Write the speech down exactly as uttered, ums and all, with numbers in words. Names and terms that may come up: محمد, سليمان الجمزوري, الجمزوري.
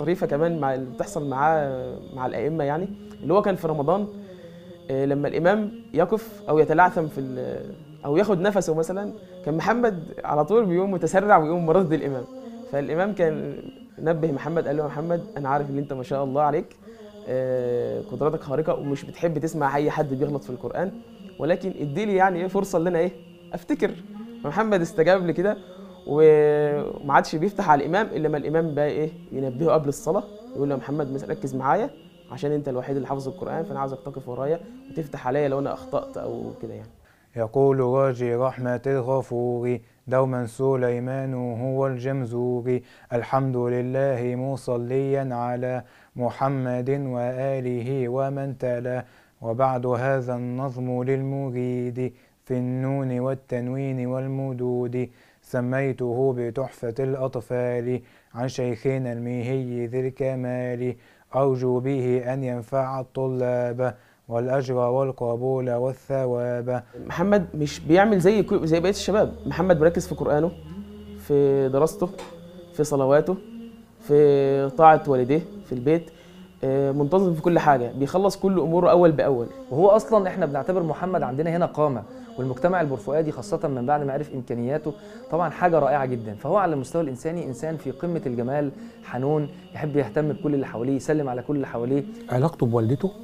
طريفه كمان مع اللي بتحصل معاه مع الائمه، يعني اللي هو كان في رمضان لما الامام يقف او يتلعثم في او ياخد نفسه مثلا، كان محمد على طول بيقوم متسرع ويقوم مرد الامام. فالامام كان نبه محمد قال له: محمد انا عارف ان انت ما شاء الله عليك قدراتك خارقه ومش بتحب تسمع اي حد بيغلط في القران، ولكن اديلي يعني ايه فرصه اللي انا ايه افتكر. محمد استجاب لي كده وما عادش بيفتح على الامام الا ما الامام بقى ايه ينبهه قبل الصلاه، يقول له: يا محمد ركز معايا عشان انت الوحيد اللي حافظ القران، فانا عاوزك تقف ورايا وتفتح عليا لو انا اخطات او كده. يعني يقول راجي رحمه الغفور دوما سليمان هو الجمزوري، الحمد لله مصليا على محمد واله ومن تلا، وبعد هذا النظم للمريد في النون والتنوين والمدود، سميته بتحفة الأطفال عن شيخنا الميهي ذي الكمال، أرجو به أن ينفع الطلاب والأجر والقبول والثواب. محمد مش بيعمل زي زي بقية الشباب، محمد بيركز في قرآنه، في دراسته، في صلواته، في طاعة والديه في البيت، منتظم في كل حاجة، بيخلص كل أموره أول بأول. وهو أصلاً إحنا بنعتبر محمد عندنا هنا قامة، والمجتمع البرفؤادي خاصة من بعد ما عرف إمكانياته طبعاً حاجة رائعة جداً. فهو على المستوى الإنساني إنسان في قمة الجمال، حنون، يحب يهتم بكل اللي حواليه، يسلم على كل اللي حواليه. علاقته بوالدته